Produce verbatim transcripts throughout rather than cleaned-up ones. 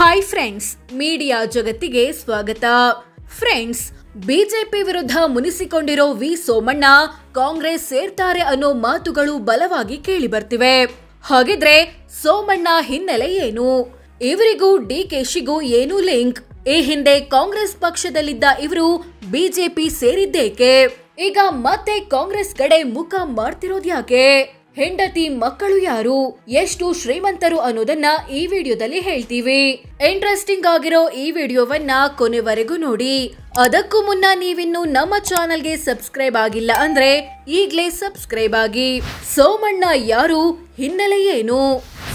Hi friends, media ಜಗತ್ತಿಗೆ ಸ್ವಾಗತ. Friends, BJP ವಿರುದ್ಧ ಮುನಿಸಿಕೊಂಡಿರೋ ವಿ ಸೋಮಣ್ಣ ಕಾಂಗ್ರೆಸ್ ಸೇರ್ತಾರೆ ಅನ್ನೋ ಮಾತುಗಳು ಬಲವಾಗಿ ಕೇಳಿ ಬರ್ತಿವೆ. ಹಾಗಿದ್ರೆ ಸೋಮಣ್ಣ ಹಿನ್ನೆಲೆ ಏನು? ಇವರಿಗೂ ಡಿ ಕೆ ಶಿಗೂ ಏನು ಲಿಂಕ್? ಈ ಹಿಂದೆ ಕಾಂಗ್ರೆಸ್ ಪಕ್ಷದಲ್ಲಿದ್ದ ಇವರು ಬಿಜೆಪಿ ಸೇರಿದ್ದೇಕೆ? ಈಗ ಮತ್ತೆ ಕಾಂಗ್ರೆಸ್ ಕಡೆ ಮುಖ ಮಾಡ್ತಿರೋದು ಯಾಕೆ? ಹೆಂಡತಿ ಮಕ್ಕಳು ಯಾರು, ಎಷ್ಟು ಶ್ರೀಮಂತರು ಅನ್ನೋದನ್ನ ಈ ವಿಡಿಯೋದಲ್ಲಿ ಹೇಳ್ತೀವಿ. ಇಂಟ್ರೆಸ್ಟಿಂಗ್ ಆಗಿರೋ ಈ ವಿಡಿಯೋವನ್ನ ಕೊನೆವರೆಗೂ ನೋಡಿ. ಅದಕ್ಕೂ ಮುನ್ನ ನೀವಿನ್ನು ನಮ್ಮ ಚಾನೆಲ್ಗೆ ಸಬ್ಸ್ಕ್ರೈಬ್ ಆಗಿಲ್ಲ ಅಂದ್ರೆ ಈಗಲೇ ಸಬ್ಸ್ಕ್ರೈಬ್ ಆಗಿ. ಸೋಮಣ್ಣ ಯಾರು, ಹಿನ್ನೆಲೆ ಏನು?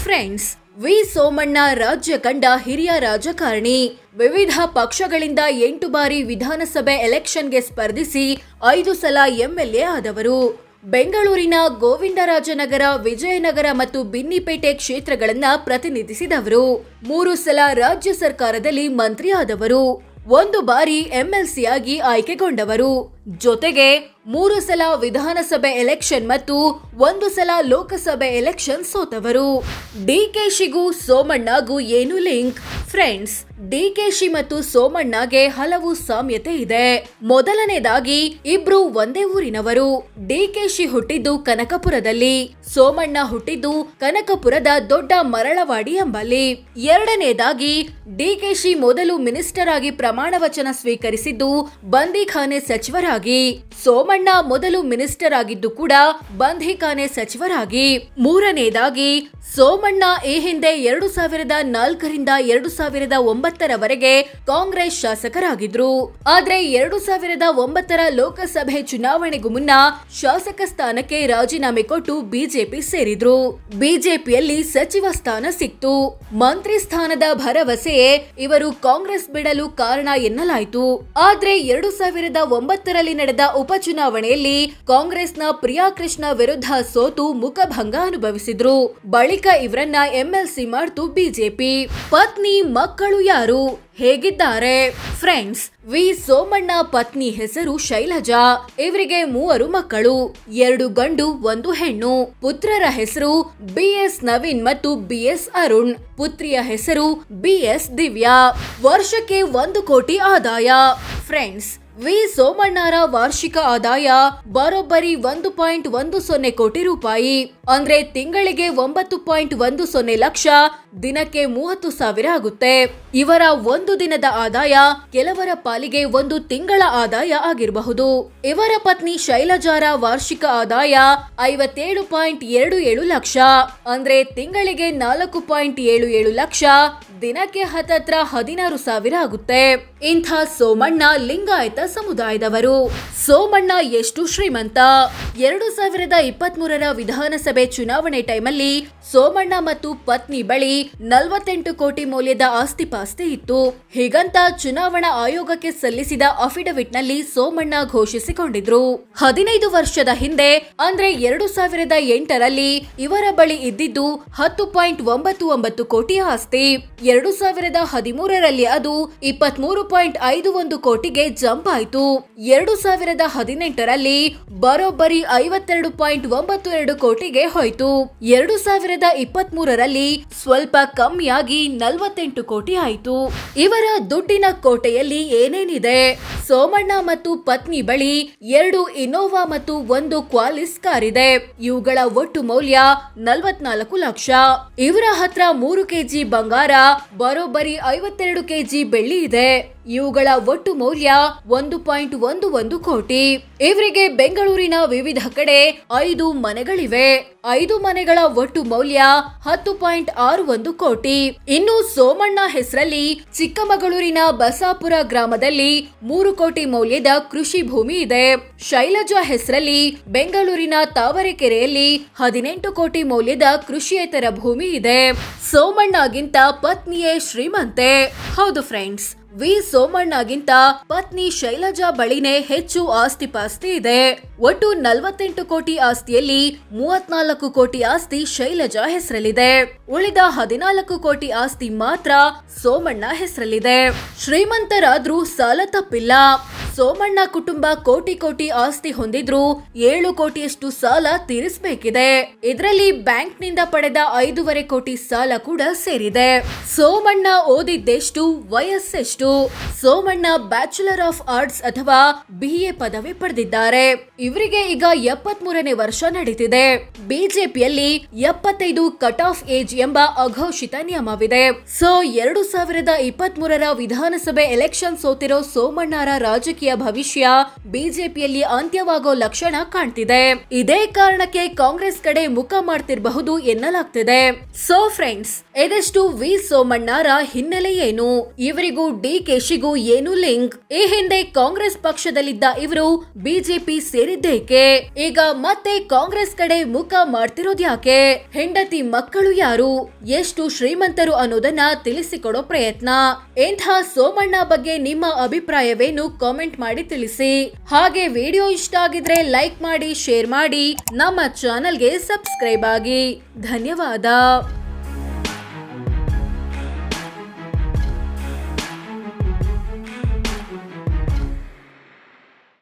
ಫ್ರೆಂಡ್ಸ್, ವಿ ಸೋಮಣ್ಣ ರಾಜ್ಯ ಕಂಡ ಹಿರಿಯ ರಾಜಕಾರಣಿ. ವಿವಿಧ ಪಕ್ಷಗಳಿಂದ ಎಂಟು ಬಾರಿ ವಿಧಾನಸಭೆ ಎಲೆಕ್ಷನ್ಗೆ ಸ್ಪರ್ಧಿಸಿ ಐದು ಸಲ ಎಂಎಲ್ಎ ಆದವರು. ಬೆಂಗಳೂರಿನ ಗೋವಿಂದರಾಜನಗರ, ವಿಜಯನಗರ ಮತ್ತು ಬಿನ್ನಿಪೇಟೆ ಕ್ಷೇತ್ರಗಳನ್ನ ಪ್ರತಿನಿಧಿಸಿದವರು. ಮೂರು ಸಲ ರಾಜ್ಯ ಸರ್ಕಾರದಲ್ಲಿ ಮಂತ್ರಿ ಆದವರು. ಒಂದು ಬಾರಿ ಎಂಎಲ್ಸಿ ಆಗಿ ಆಯ್ಕೆಗೊಂಡವರು. ಜೊತೆಗೆ ಮೂರು ಸಲ ವಿಧಾನಸಭೆ ಎಲೆಕ್ಷನ್ ಮತ್ತು ಒಂದು ಸಲ ಲೋಕಸಭೆ ಎಲೆಕ್ಷನ್ ಸೋತವರು. ಡಿಕೆಶಿಗೂ ಸೋಮಣ್ಣಗೂ ಏನು ಲಿಂಕ್? ಫ್ರೆಂಡ್ಸ್, ಡಿಕೆಶಿ ಮತ್ತು ಸೋಮಣ್ಣಗೆ ಹಲವು ಸಾಮ್ಯತೆ ಇದೆ. ಮೊದಲನೇದಾಗಿ ಇಬ್ರು ಒಂದೇ ಊರಿನವರು. ಡಿಕೆಶಿ ಹುಟ್ಟಿದ್ದು ಕನಕಪುರದಲ್ಲಿ, ಸೋಮಣ್ಣ ಹುಟ್ಟಿದ್ದು ಕನಕಪುರದ ದೊಡ್ಡ ಮರಳವಾಡಿ ಎಂಬಲ್ಲಿ. ಎರಡನೇದಾಗಿ ಡಿಕೆಶಿ ಮೊದಲು ಮಿನಿಸ್ಟರ್ ಆಗಿ ಪ್ರಮಾಣ ವಚನ ಸ್ವೀಕರಿಸಿದ್ದು ಬಂದಿಖಾನೆ ಸಚಿವರಾಗಿ, ಸೋಮಣ್ಣ ಮೊದಲು ಮಿನಿಸ್ಟರ್ ಆಗಿದ್ದು ಕೂಡ ಬಂಧಿಖಾನೆ ಸಚಿವರಾಗಿ. ಮೂರನೇದಾಗಿ ಸೋಮಣ್ಣ ಈ ಹಿಂದೆ ಎರಡು ಸಾವಿರದ ನಾಲ್ಕರಿಂದ ಎರಡು ಸಾವಿರದ ಒಂಬತ್ತರವರೆಗೆ ಕಾಂಗ್ರೆಸ್ ಶಾಸಕರಾಗಿದ್ರು. ಆದ್ರೆ ಎರಡು ಸಾವಿರದ ಒಂಬತ್ತರ ಲೋಕಸಭೆ ಚುನಾವಣೆಗೂ ಮುನ್ನ ಶಾಸಕ ಸ್ಥಾನಕ್ಕೆ ರಾಜೀನಾಮೆ ಕೊಟ್ಟು ಬಿಜೆಪಿ ಸೇರಿದ್ರು. ಬಿಜೆಪಿಯಲ್ಲಿ ಸಚಿವ ಸ್ಥಾನ ಸಿಕ್ತು. ಮಂತ್ರಿ ಸ್ಥಾನದ ಭರವಸೆಯೇ ಇವರು ಕಾಂಗ್ರೆಸ್ ಬಿಡಲು ಕಾರಣ ಎನ್ನಲಾಯಿತು. ಆದ್ರೆ ಎರಡು ಸಾವಿರದ ಒಂಬತ್ತರಲ್ಲಿ ನಡೆದ ಉಪಚುನಾವಣೆಯಲ್ಲಿ ಕಾಂಗ್ರೆಸ್ನ ಪ್ರಿಯಾಕೃಷ್ಣ ವಿರುದ್ಧ ಸೋತು ಮುಖಭಂಗ ಅನುಭವಿಸಿದ್ರು. ಬಳಿಕ ಇವರನ್ನ ಎಂಎಲ್ಸಿ ಮಾಡ್ತು ಬಿಜೆಪಿ. ಪತ್ನಿ ಮಕ್ಕಳು ಯಾರು, ಹೇಗಿದ್ದಾರೆ? ಫ್ರೆಂಡ್ಸ್, ವಿ ಸೋಮಣ್ಣ ಪತ್ನಿ ಹೆಸರು ಶೈಲಜಾ. ಇವರಿಗೆ ಮೂವರು ಮಕ್ಕಳು, ಎರಡು ಗಂಡು ಒಂದು ಹೆಣ್ಣು. ಪುತ್ರರ ಹೆಸರು ಬಿಎಸ್ ನವೀನ್ ಮತ್ತು ಬಿಎಸ್ ಅರುಣ್. ಪುತ್ರಿಯ ಹೆಸರು ಬಿಎಸ್ ದಿವ್ಯಾ. ವರ್ಷಕ್ಕೆ ಒಂದು ಕೋಟಿ ಆದಾಯ. ಫ್ರೆಂಡ್ಸ್, ವಿ ಸೋಮಣ್ಣರ ವಾರ್ಷಿಕ ಆದಾಯ ಬರೋಬ್ಬರಿ ಒಂದು ಪಾಯಿಂಟ್ ಒಂದು ಸೊನ್ನೆ ಕೋಟಿ ರೂಪಾಯಿ. ಅಂದ್ರೆ ತಿಂಗಳಿಗೆ ಒಂಬತ್ತು ಪಾಯಿಂಟ್ ಒಂದು ಸೊನ್ನೆ ಲಕ್ಷ, ದಿನಕ್ಕೆ ಮೂವತ್ತು ಸಾವಿರ ಆಗುತ್ತೆ. ಇವರ ಒಂದು ದಿನದ ಆದಾಯ ಕೆಲವರ ಪಾಲಿಗೆ ಒಂದು ತಿಂಗಳ ಆದಾಯ ಆಗಿರಬಹುದು. ಇವರ ಪತ್ನಿ ಶೈಲಜಾರ ವಾರ್ಷಿಕ ಆದಾಯ ಐವತ್ತೇಳು ಪಾಯಿಂಟ್ ಎರಡು ಏಳು ಲಕ್ಷ, ಅಂದ್ರೆ ತಿಂಗಳಿಗೆ ನಾಲ್ಕು ಪಾಯಿಂಟ್ ಏಳು ಏಳು ಲಕ್ಷ, ದಿನಕ್ಕೆ ಹತ್ತತ್ರ ಹದಿನಾರು ಸಾವಿರ ಆಗುತ್ತೆ. ಇಂಥ ಸೋಮಣ್ಣ ಲಿಂಗಾಯತ ಸಮುದಾಯದವರು. ಸೋಮಣ್ಣ ಎಷ್ಟು ಶ್ರೀಮಂತ? ಎರಡು ಸಾವಿರದ ಇಪ್ಪತ್ತ್ ಮೂರರ ವಿಧಾನಸಭೆ ಚುನಾವಣೆ ಟೈಮಲ್ಲಿ ಸೋಮಣ್ಣ ಮತ್ತು ಪತ್ನಿ ಬಳಿ ನಲವತ್ತೆಂಟು ಕೋಟಿ ಮೌಲ್ಯದ ಆಸ್ತಿ ಪಾಸ್ತಿ ಇತ್ತು. ಹೀಗಂತ ಚುನಾವಣಾ ಆಯೋಗಕ್ಕೆ ಸಲ್ಲಿಸಿದ ಅಫಿಡವಿಟ್ ನಲ್ಲಿ ಸೋಮಣ್ಣ ಘೋಷಿಸಿಕೊಂಡಿದ್ರು. ಹದಿನೈದು ವರ್ಷದ ಹಿಂದೆ ಅಂದ್ರೆ ಎರಡು ಸಾವಿರದ ಎಂಟರಲ್ಲಿ ಇವರ ಬಳಿ ಇದ್ದಿದ್ದು ಹತ್ತು ಪಾಯಿಂಟ್ ಒಂಬತ್ತು ಒಂಬತ್ತು ಕೋಟಿ ಆಸ್ತಿ. ಎರಡು ಸಾವಿರದ ಹದಿಮೂರರಲ್ಲಿ ಅದು ಇಪ್ಪತ್ತ್ ಮೂರು ಪಾಯಿಂಟ್ ಐದು ಒಂದು ಕೋಟಿಗೆ ಜಂಪ್ ಆಯಿತು. ಎರಡು ಸಾವಿರದ ಹದಿನೆಂಟರಲ್ಲಿ ಬರೋಬ್ಬರಿ ಐವತ್ತೆರಡು ಪಾಯಿಂಟ್ ಒಂಬತ್ತು ಎರಡು ಕೋಟಿಗೆ ಹೋಯಿತು. ಎರಡು ಸಾವಿರದ ಇಪ್ಪತ್ತ್ ಮೂರರಲ್ಲಿ ಸ್ವಲ್ಪ ಕಮ್ಮಿಯಾಗಿ ನಲವತ್ತೆಂಟು ಕೋಟಿ ಆಯಿತು. ಇವರ ದುಡ್ಡಿನ ಕೋಟೆಯಲ್ಲಿ ಏನೇನಿದೆ? ಸೋಮಣ್ಣ ಮತ್ತು ಪತ್ನಿ ಬಳಿ ಎರಡು ಇನೋವಾ ಮತ್ತು ಒಂದು ಕ್ವಾಲಿಸ್ ಕಾರ್ ಇದೆ. ಇವುಗಳ ಒಟ್ಟು ಮೌಲ್ಯ ನಲವತ್ನಾಲ್ಕು ಲಕ್ಷ. ಇವರ ಹತ್ರ ಮೂರು ಕೆಜಿ ಬಂಗಾರ, ಬರೋಬ್ಬರಿ ಐವತ್ತೆರಡು ಕೆಜಿ ಬೆಳ್ಳಿ ಇದೆ. ಇವುಗಳ ಒಟ್ಟು ಮೌಲ್ಯ ಒಂದು ಪಾಯಿಂಟ್ ಒಂದು ಒಂದು ಕೋಟಿ. ಇವರಿಗೆ ಬೆಂಗಳೂರಿನ ವಿವಿಧ ಕಡೆ ಐದು ಮನೆಗಳಿವೆ. ಐದು ಮನೆಗಳ ಒಟ್ಟು ಮೌಲ್ಯ ಹತ್ತು ಪಾಯಿಂಟ್ ಆರು ಒಂದು ಕೋಟಿ. ಇನ್ನು ಸೋಮಣ್ಣ ಹೆಸರಲ್ಲಿ ಚಿಕ್ಕಮಗಳೂರಿನ ಬಸಾಪುರ ಗ್ರಾಮದಲ್ಲಿ ಮೂರು ಕೋಟಿ ಮೌಲ್ಯದ ಕೃಷಿ ಭೂಮಿ ಇದೆ. ಶೈಲಜಾ ಹೆಸರಲ್ಲಿ ಬೆಂಗಳೂರಿನ ತಾವರೆಕೆರೆಯಲ್ಲಿ ಹದಿನೆಂಟು ಕೋಟಿ ಮೌಲ್ಯದ ಕೃಷಿಯೇತರ ಭೂಮಿ ಇದೆ. ಸೋಮಣ್ಣಗಿಂತ ಪತ್ನಿಯೇ ಶ್ರೀಮಂತೆ. ಹೌದು ಫ್ರೆಂಡ್ಸ್, ವಿ ಸೋಮಣ್ಣಗಿಂತ ಪತ್ನಿ ಶೈಲಜಾ ಬಳಿನೇ ಹೆಚ್ಚು ಆಸ್ತಿ ಪಾಸ್ತಿ ಇದೆ. ಒಟ್ಟು ನಲವತ್ತೆಂಟು ಕೋಟಿ ಆಸ್ತಿಯಲ್ಲಿ ಮೂವತ್ತನಾಲ್ಕು ಕೋಟಿ ಆಸ್ತಿ ಶೈಲಜಾ ಹೆಸರಲ್ಲಿದೆ. ಉಳಿದ ಹದಿನಾಲ್ಕು ಕೋಟಿ ಆಸ್ತಿ ಮಾತ್ರ ಸೋಮಣ್ಣ ಹೆಸರಲ್ಲಿದೆ. ಶ್ರೀಮಂತರಾದ್ರೂ ಸಾಲ ತಪ್ಪಿಲ್ಲ. ಸೋಮಣ್ಣ ಕುಟುಂಬ ಕೋಟಿ ಕೋಟಿ ಆಸ್ತಿ ಹೊಂದಿದ್ರು ಏಳು ಕೋಟಿಯಷ್ಟು ಸಾಲ ತೀರಿಸಬೇಕಿದೆ. ಇದರಲ್ಲಿ ಬ್ಯಾಂಕ್ ನಿಂದ ಪಡೆದ ಐದೂವರೆ ಕೋಟಿ ಸಾಲ ಕೂಡ ಸೇರಿದೆ. ಸೋಮಣ್ಣ ಓದಿದ್ದೆಷ್ಟು, ವಯಸ್ಸೆಷ್ಟು? ಸೋಮಣ್ಣ ಬ್ಯಾಚುಲರ್ ಆಫ್ ಆರ್ಟ್ಸ್ ಅಥವಾ ಬಿಎ ಪದವಿ ಪಡೆದಿದ್ದಾರೆ. ಇವರಿಗೆ ಈಗ ಎಪ್ಪತ್ಮೂರನೇ ವರ್ಷ ನಡೀತಿದೆ. ಬಿಜೆಪಿಯಲ್ಲಿ ಎಪ್ಪತ್ತೈದು ಕಟ್ ಆಫ್ ಏಜ್ ಎಂಬ ಅಘೋಷಿತ ನಿಯಮವಿದೆ. ಸೊ ಎರಡು ಸಾವಿರದ ಇಪ್ಪತ್ತ್ ಮೂರರ ವಿಧಾನಸಭೆ ಎಲೆಕ್ಷನ್ ಸೋತಿರೋ ಸೋಮಣ್ಣರ ರಾಜಕೀಯ ಭವಿಷ್ಯ ಬಿಜೆಪಿಯಲ್ಲಿ ಅಂತ್ಯವಾಗೋ ಲಕ್ಷಣ ಕಾಣ್ತಿದೆ. ಇದೇ ಕಾರಣಕ್ಕೆ ಕಾಂಗ್ರೆಸ್ ಕಡೆ ಮುಖ ಮಾಡ್ತಿರಬಹುದು ಎನ್ನಲಾಗ್ತಿದೆ. ಸೊ ಫ್ರೆಂಡ್ಸ್, ಇದೆಷ್ಟು ವಿ ಸೋಮಣ್ಣರ ಹಿನ್ನೆಲೆ ಏನು? ಇವರಿಗೂ ಡಿ ಕೆ ಶಿಗೂ ಏನು ಲಿಂಕ್? ಈ ಹಿಂದೆ ಕಾಂಗ್ರೆಸ್ ಪಕ್ಷದಲ್ಲಿದ್ದ ಇವರು ಬಿಜೆಪಿ ಸೇರಿದ್ದೇಕೆ? ಈಗ ಮತ್ತೆ ಕಾಂಗ್ರೆಸ್ ಕಡೆ ಮುಖ ಮಾಡ್ತಿರೋದ್ಯಾಕೆ? ಹೆಂಡತಿ ಮಕ್ಕಳು ಯಾರು? ಎಷ್ಟು ಶ್ರೀಮಂತರು ಅನ್ನೋದನ್ನ ತಿಳಿಸಿಕೊಡೋ ಪ್ರಯತ್ನ. ಇಂಥ ಸೋಮಣ್ಣ ಬಗ್ಗೆ ನಿಮ್ಮ ಅಭಿಪ್ರಾಯವೇನು? ಕಾಮೆಂಟ್ ಮಾಡಿ ತಿಳಿಸಿ. ಹಾಗೆ ವಿಡಿಯೋ ಇಷ್ಟ ಆಗಿದ್ರೆ ಲೈಕ್ ಮಾಡಿ, ಶೇರ್ ಮಾಡಿ, ನಮ್ಮ ಚಾನೆಲ್ಗೆ ಸಬ್ಸ್ಕ್ರೈಬ್ ಆಗಿ. ಧನ್ಯವಾದ.